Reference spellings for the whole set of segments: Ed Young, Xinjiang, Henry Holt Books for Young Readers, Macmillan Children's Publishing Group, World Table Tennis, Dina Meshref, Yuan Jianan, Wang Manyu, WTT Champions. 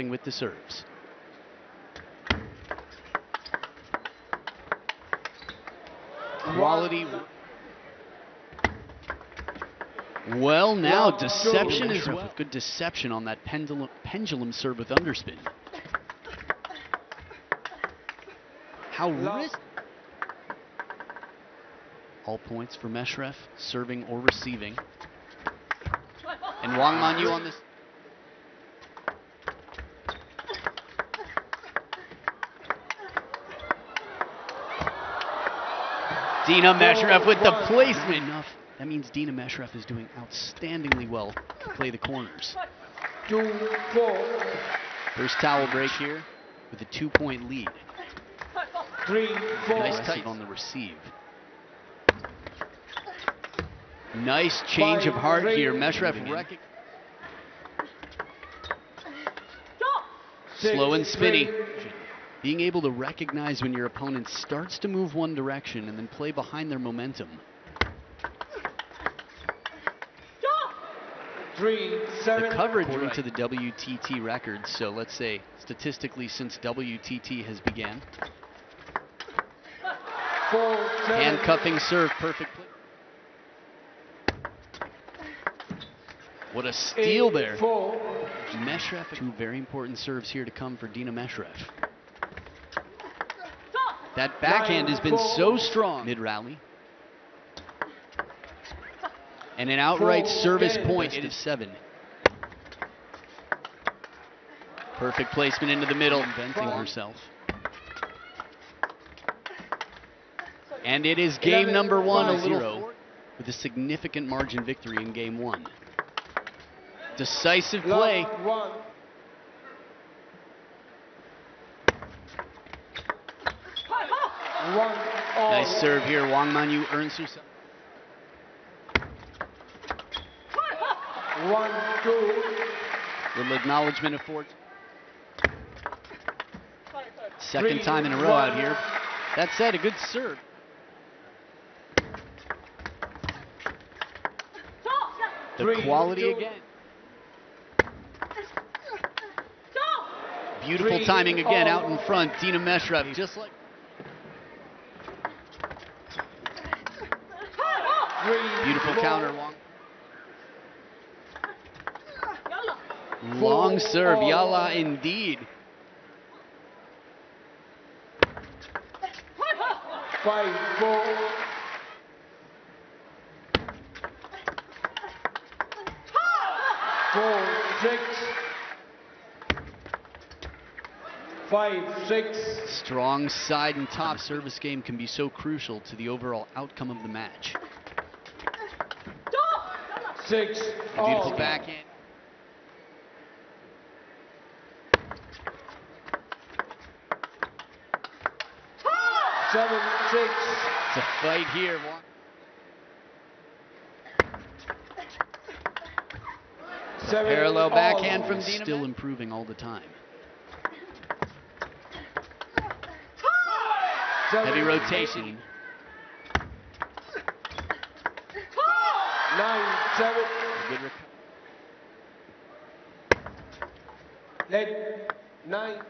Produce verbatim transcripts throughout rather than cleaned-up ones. happening with the serves. Quality. Well, now deception as well. Good deception on that pendulum, pendulum serve with underspin. How risk. All points for Meshref, serving or receiving. And Wang Manyu on this. Dina Meshref with the placement. Enough. That means Dina Meshref is doing outstandingly well to play the corners. First towel break here with a two-point lead. Three, four. Nice tight on the receive. Nice change of heart here. Meshref. Slow and spinny. Being able to recognize when your opponent starts to move one direction and then play behind their momentum. Three, seven, the coverage went to the W T T record, so let's say statistically since W T T has began. Four, seven, handcuffing serve, perfect play. What a steal eight, there. Four. Meshref, two very important serves here to come for Dina Meshref. That backhand has been so strong. Mid-rally. And an outright service point at seven. Perfect placement into the middle. Inventing herself. And it is game number one, a zero, with a significant margin victory in game one. Decisive play. Nice serve here. Wang Manyu earns herself. One, two. Little acknowledgement of four. Second Three, time in a row one. Out here. That said, a good serve. The Three, quality two. Again. Beautiful Three, timing again oh. out in front. Dina Meshref just like. Beautiful counter, long. Long serve, Yala indeed. Five, four. Four, six. Five, six. Strong side and top service game can be so crucial to the overall outcome of the match. Six. A beautiful backhand. Seven, six. It's a fight here. Seven, a parallel backhand from Dina. Still improving all the time. Seven, heavy rotation. Nine, seven. Good Let, nine.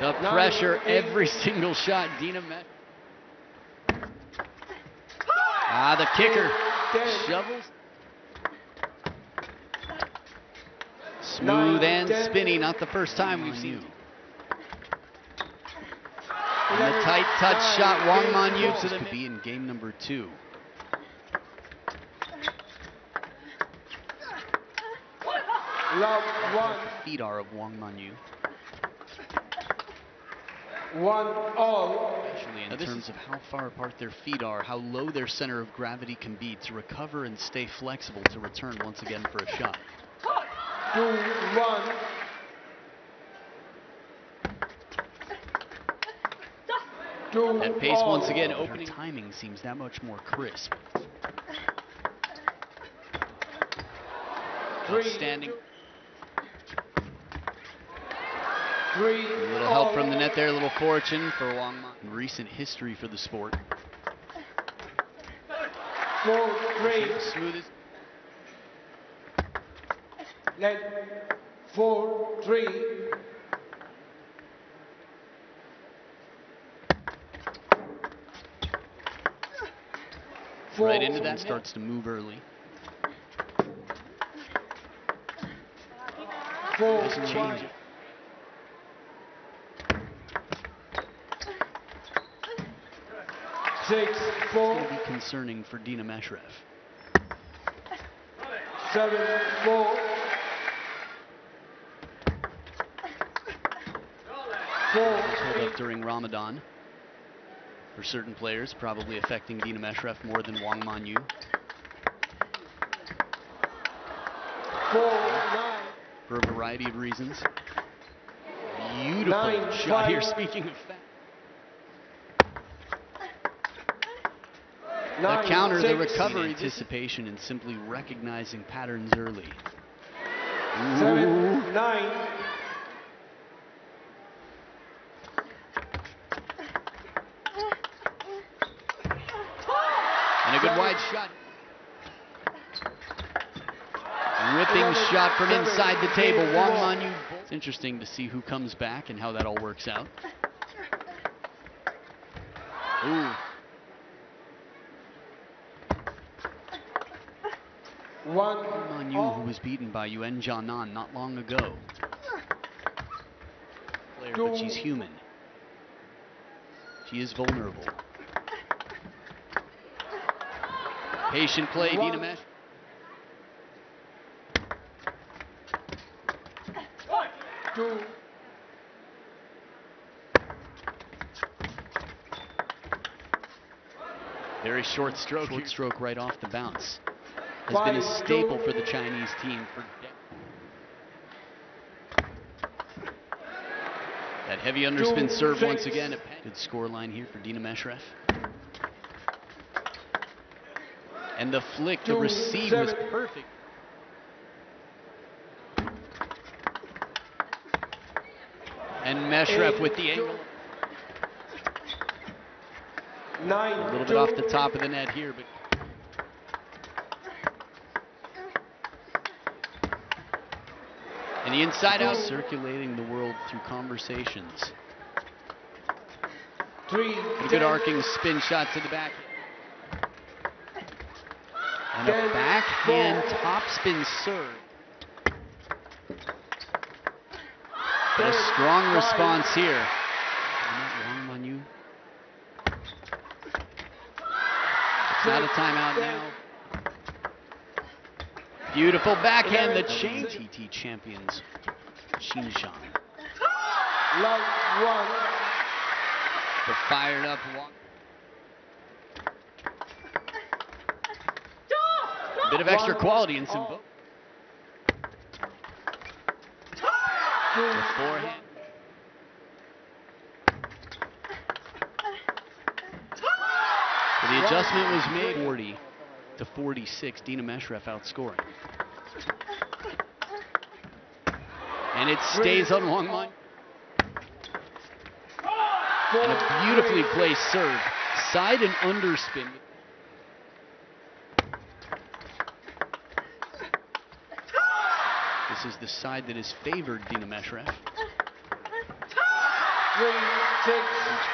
The nine, pressure, eight. Every single shot, Dina met. Ah, the kicker. Ten. Shovels. Smooth nine, and ten. Spinny, not the first time we've seen it. And the tight touch nine, shot, Wang Manyu to the could be in game number two. Love one. The feet are of Wang Manyu. One all. Especially in now terms of how far apart their feet are, how low their center of gravity can be to recover and stay flexible to return once again for a shot. Two, one. That pace once again opening. Her timing seems that much more crisp. Outstanding. Three. A little help from the net there, a little fortune for Wang Manyu. Recent history for the sport. Four, three. Smoothest. like four, three. Four. Right into that, starts to move early. Four, doesn't change it. Six, four. It's going to be concerning for Dina Meshref. Seven, four. Four. Hold up during Ramadan for certain players, probably affecting Dina Meshref more than Wang Manyu. Four, nine. For a variety of reasons. Beautiful nine, shot five. Here. Speaking of fact. The counter, the recovery, anticipation, and simply recognizing patterns early. Seven, nine. And a good wide shot. Ripping shot from inside the table. Wang Manyu. It's interesting to see who comes back and how that all works out. Ooh. One Manyu, who was beaten by Yuan Jianan not long ago. Player, but she's human. She is vulnerable. Patient play, Dina Meshref. One, two. Very short stroke. Short stroke right off the bounce. Has been a staple for the Chinese team for decades. That heavy underspin serve once again. A good scoreline here for Dina Meshref. And the flick, the receive was perfect. And Meshref with the angle. A little bit off the top of the net here, but. And the inside out, circulating the world through conversations. Three. A good arcing spin shot to the back. And a backhand topspin serve. But a strong response here. Wang Manyu. It's not a timeout now. Beautiful backhand, the change. T T champions, Xinjiang. One. The fired up walk. A bit of extra quality in some. The forehand. So the adjustment was made. forty. To forty-six, Dina Meshref outscoring. And it stays on Wang Manyu. And a beautifully placed serve. Side and underspin. This is the side that has favored Dina Meshref.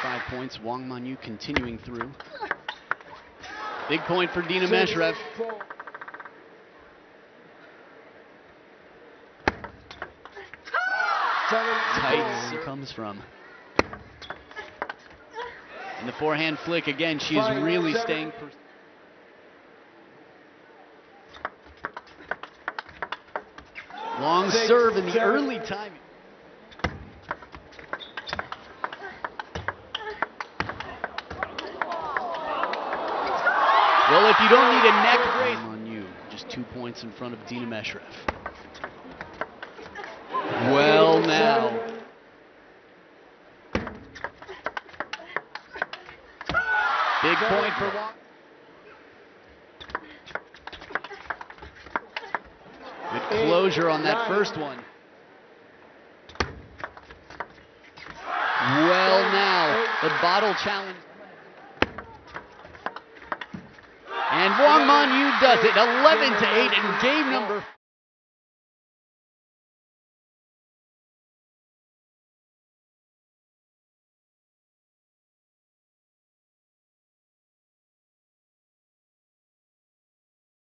Five points, Wang Manyu continuing through. Big point for Dina Meshref. Tight comes from. And the forehand flick again. She is really staying. Long serve in the early timing. Well, if you don't need a neck break. On you, just two points in front of Dina Meshref. Well now. Big point for Wang. Good closure on that first one. Well now, the bottle challenge. And Wang Manyu does it, eleven to eight in game number.